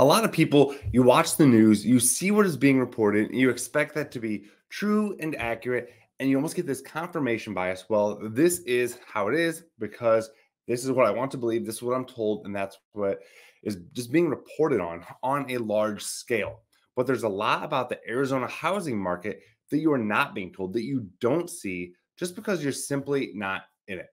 A lot of people, you watch the news, you see what is being reported, you expect that to be true and accurate, and you almost get this confirmation bias. Well, this is how it is because this is what I want to believe, this is what I'm told, and that's what is just being reported on a large scale. But there's a lot about the Arizona housing market that you are not being told, that you don't see, just because you're simply not in it.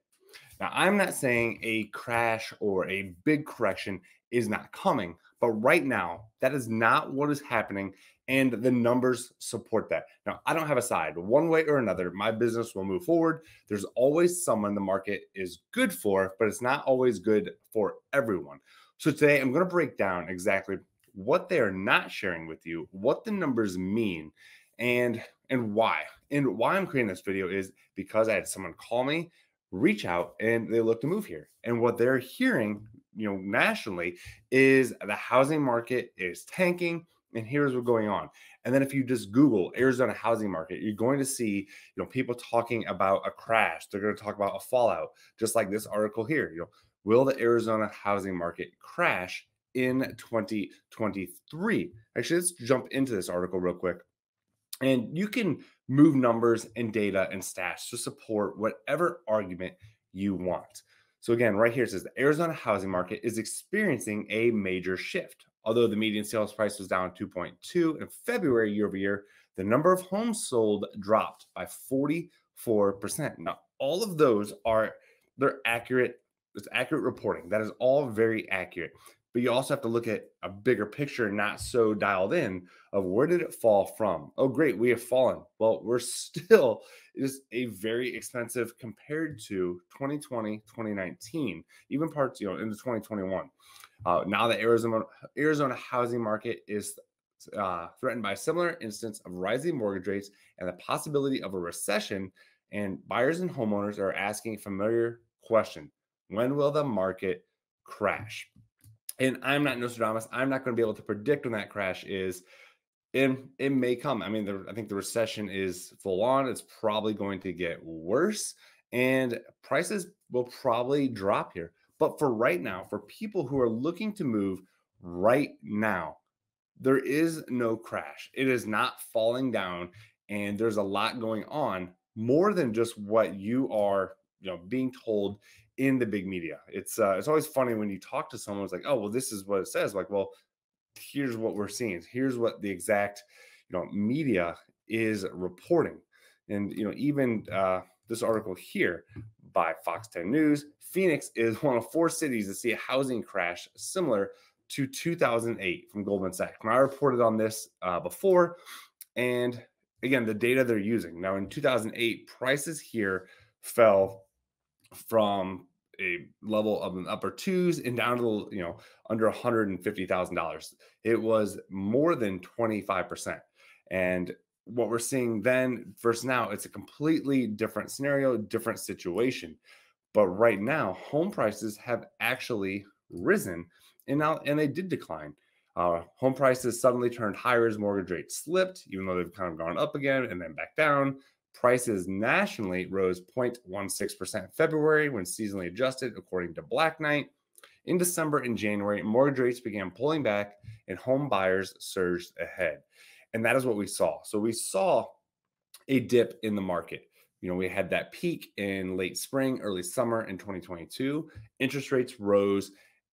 Now, I'm not saying a crash or a big correction is not coming, but right now, that is not what is happening, and the numbers support that. Now, I don't have a side. One way or another, my business will move forward. There's always someone the market is good for, but it's not always good for everyone. So today, I'm going to break down exactly what they are not sharing with you, what the numbers mean, and why. And why I'm creating this video is because I had someone call me, reach out, and they look to move here. And what they're hearing, you know, nationally is the housing market is tanking, and here's what's going on. And then if you just Google Arizona housing market, you're going to see, you know, people talking about a crash. They're going to talk about a fallout, just like this article here. You know, will the Arizona housing market crash in 2023? Actually, let's jump into this article real quick. And you can move numbers and data and stats to support whatever argument you want. So again, right here it says the Arizona housing market is experiencing a major shift. Although the median sales price was down 2.2% in February year over year, the number of homes sold dropped by 44%. Now, all of those are, they're accurate. It's accurate reporting. That is all very accurate. But you also have to look at a bigger picture, not so dialed in, of where did it fall from? Oh, great, we have fallen. Well, we're still, it is a very expensive compared to 2020, 2019, even parts, you know, into 2021. Now the Arizona housing market is threatened by a similar instance of rising mortgage rates and the possibility of a recession. And buyers and homeowners are asking a familiar question: when will the market crash? And I'm not Nostradamus. I'm not going to be able to predict when that crash is. And it may come. I mean, I think the recession is full on. It's probably going to get worse. And prices will probably drop here. But for right now, for people who are looking to move right now, there is no crash. It is not falling down. And there's a lot going on, more than just what you are, you know, being told in the big media. It's always funny when you talk to someone who's like, oh, well, this is what it says. Like, well, here's what we're seeing. Here's what the exact, you know, media is reporting. And, you know, even this article here by Fox 10 News, Phoenix is one of 4 cities to see a housing crash similar to 2008 from Goldman Sachs. Now, I reported on this before. And again, the data they're using. Now, in 2008, prices here fell from a level of an upper 2s and down to, you know, under $150,000. It was more than 25%. And what we're seeing then versus now, it's a completely different scenario, different situation. But right now, home prices have actually risen, and now, and they did decline. Home prices suddenly turned higher as mortgage rates slipped, even though they've kind of gone up again and then back down. Prices nationally rose 0.16% in February when seasonally adjusted, according to Black Knight. In December and January, mortgage rates began pulling back and home buyers surged ahead. And that is what we saw. So we saw a dip in the market. You know, we had that peak in late spring, early summer in 2022. Interest rates rose,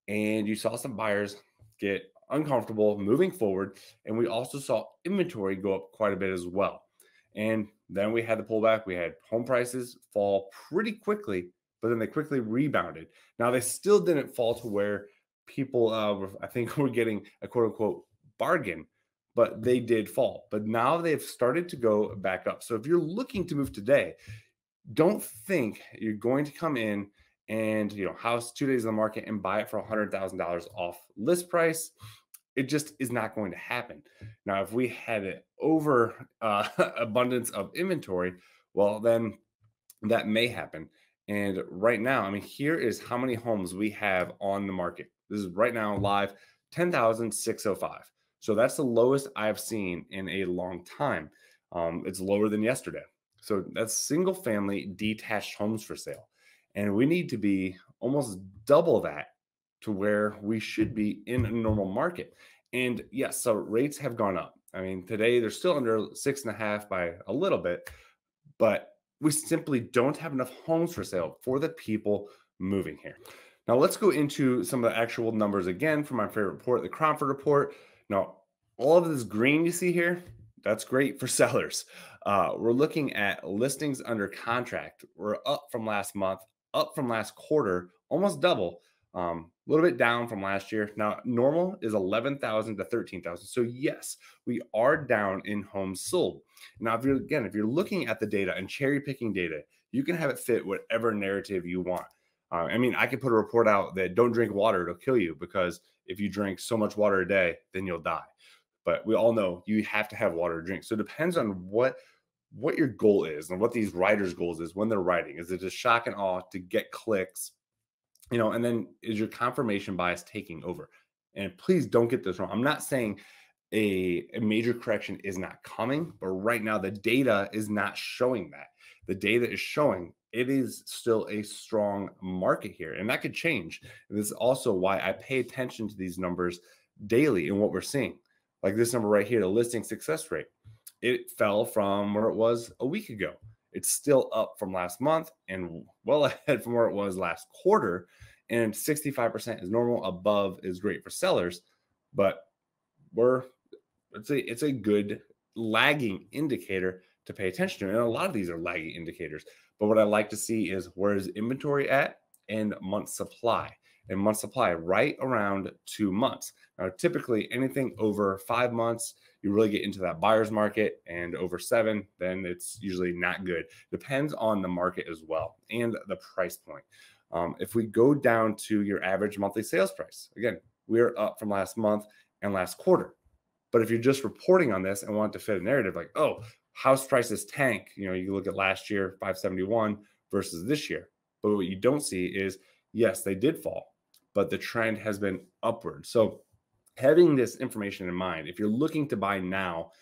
and you saw some buyers get uncomfortable moving forward. And we also saw inventory go up quite a bit as well. And then we had the pullback. We had home prices fall pretty quickly, but then they quickly rebounded. Now, they still didn't fall to where people, I think, were getting a quote-unquote bargain, but they did fall. But now they've started to go back up. So if you're looking to move today, don't think you're going to come in and, you know, house 2 days in the market and buy it for $100,000 off list price. It just is not going to happen. Now, if we had an over abundance of inventory, well, then that may happen. And right now, I mean, here is how many homes we have on the market. This is right now live, 10,605. So that's the lowest I've seen in a long time. It's lower than yesterday. So that's single family detached homes for sale. And we need to be almost double that to where we should be in a normal market. And yes, so rates have gone up. I mean, today they're still under 6.5 by a little bit, but we simply don't have enough homes for sale for the people moving here. Now let's go into some of the actual numbers again from my favorite report, the Cromford report. Now, all of this green you see here, that's great for sellers. We're looking at listings under contract. We're up from last month, up from last quarter, almost double. A little bit down from last year. Now, normal is 11,000 to 13,000. So yes, we are down in homes sold. Now, if you're looking at the data and cherry picking data, you can have it fit whatever narrative you want. I mean, I could put a report out that don't drink water, it'll kill you, because if you drink so much water a day, then you'll die. But we all know you have to have water to drink. So it depends on what your goal is and what these writers' goals is when they're writing. Is it just shock and awe to get clicks? You know, and then is your confirmation bias taking over? And please don't get this wrong. I'm not saying a major correction is not coming, but right now the data is not showing that. The data is showing it is still a strong market here, and that could change. And this is also why I pay attention to these numbers daily and what we're seeing. Like this number right here, the listing success rate. It fell from where it was a week ago. It's still up from last month and well ahead from where it was last quarter. And 65% is normal. Above is great for sellers, but it's a good lagging indicator to pay attention to. And a lot of these are lagging indicators. But what I like to see is where is inventory at and month supply. And month supply right around 2 months. Now, typically anything over 5 months, you really get into that buyer's market, and over 7, then it's usually not good. Depends on the market as well and the price point. If we go down to your average monthly sales price, again, we're up from last month and last quarter. But if you're just reporting on this and want to fit a narrative like, oh, house prices tank, you know, you look at last year, 571 versus this year. But what you don't see is, yes, they did fall, but the trend has been upward. So having this information in mind, if you're looking to buy now,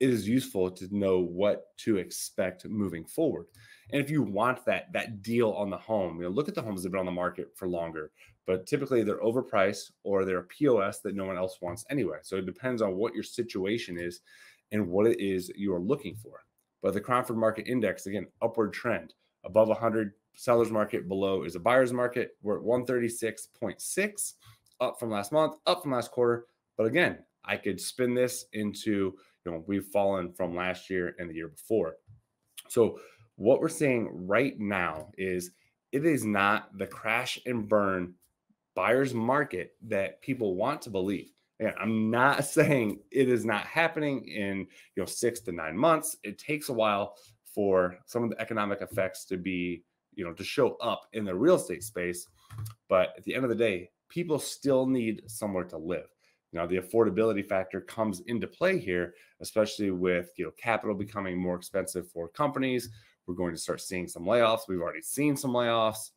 it is useful to know what to expect moving forward. And if you want that deal on the home, you know, look at the homes that have been on the market for longer, but typically they're overpriced or they're a POS that no one else wants anyway. So it depends on what your situation is and what it is you are looking for. But the Cromford Market Index, again, upward trend, above 100, seller's market, below is a buyer's market. We're at 136.6, up from last month, up from last quarter. But again, I could spin this into, you know, we've fallen from last year and the year before. So what we're seeing right now is it is not the crash and burn buyer's market that people want to believe. Again, I'm not saying it is not happening in, you know, 6 to 9 months. It takes a while for some of the economic effects to be, you know, to show up in the real estate space. But at the end of the day, people still need somewhere to live. Now, the affordability factor comes into play here, especially with, you know, capital becoming more expensive for companies. We're going to start seeing some layoffs. We've already seen some layoffs,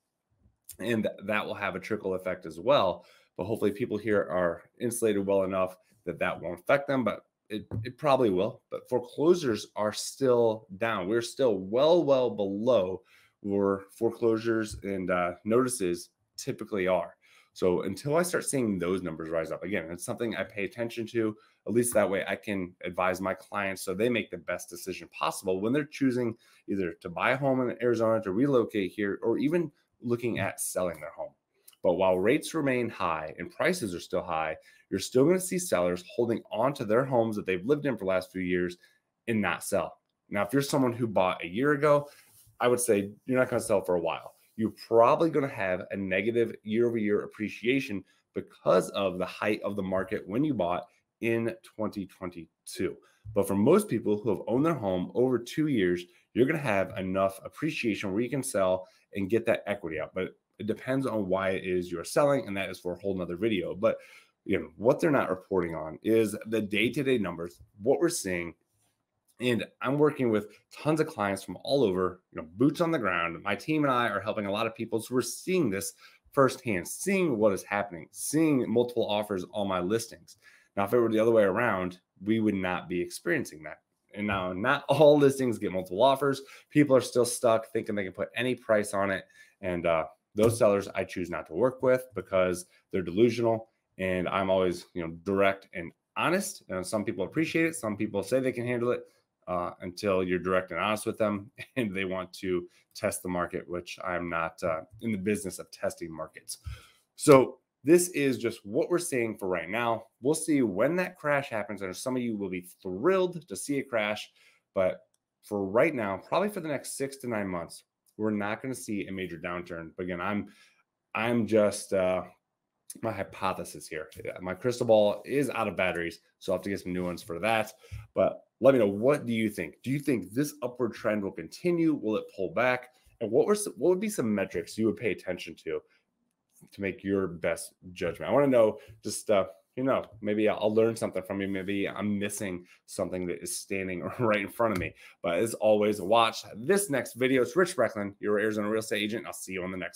and that will have a trickle effect as well. But hopefully people here are insulated well enough that that won't affect them, but it probably will. But foreclosures are still down. We're still well below where foreclosures and notices typically are. So until I start seeing those numbers rise up, again, it's something I pay attention to. At least that way I can advise my clients so they make the best decision possible when they're choosing either to buy a home in Arizona, to relocate here, or even looking at selling their home. But while rates remain high and prices are still high, you're still going to see sellers holding on to their homes that they've lived in for the last few years and not sell. Now, if you're someone who bought a year ago, I would say you're not going to sell for a while. You're probably going to have a negative year-over-year appreciation because of the height of the market when you bought in 2022. But for most people who have owned their home over 2 years, you're going to have enough appreciation where you can sell and get that equity out. But it depends on why it is you're selling, and that is for a whole nother video. But you know what they're not reporting on is the day-to-day numbers, what we're seeing. And I'm working with tons of clients from all over, you know, boots on the ground. My team and I are helping a lot of people. So we're seeing this firsthand, seeing what is happening, seeing multiple offers on my listings. Now, if it were the other way around, we would not be experiencing that. And now not all listings get multiple offers. People are still stuck thinking they can put any price on it. And those sellers I choose not to work with because they're delusional. And I'm always, you know, direct and honest. And some people appreciate it. Some people say they can handle it until you're direct and honest with them and they want to test the market, which I'm not in the business of testing markets. So this is just what we're seeing for right now. We'll see when that crash happens. And some of you will be thrilled to see a crash. But for right now, probably for the next 6 to 9 months, we're not going to see a major downturn. But again, I'm just my hypothesis here. My crystal ball is out of batteries, so I'll have to get some new ones for that. But let me know, what do you think? Do you think this upward trend will continue? Will it pull back? And what would be some metrics you would pay attention to make your best judgment? I want to know, just you know, maybe I'll learn something from you. Maybe I'm missing something that is standing right in front of me. But as always, watch this next video. It's Rich Brecklin, your Arizona real estate agent. I'll see you on the next one.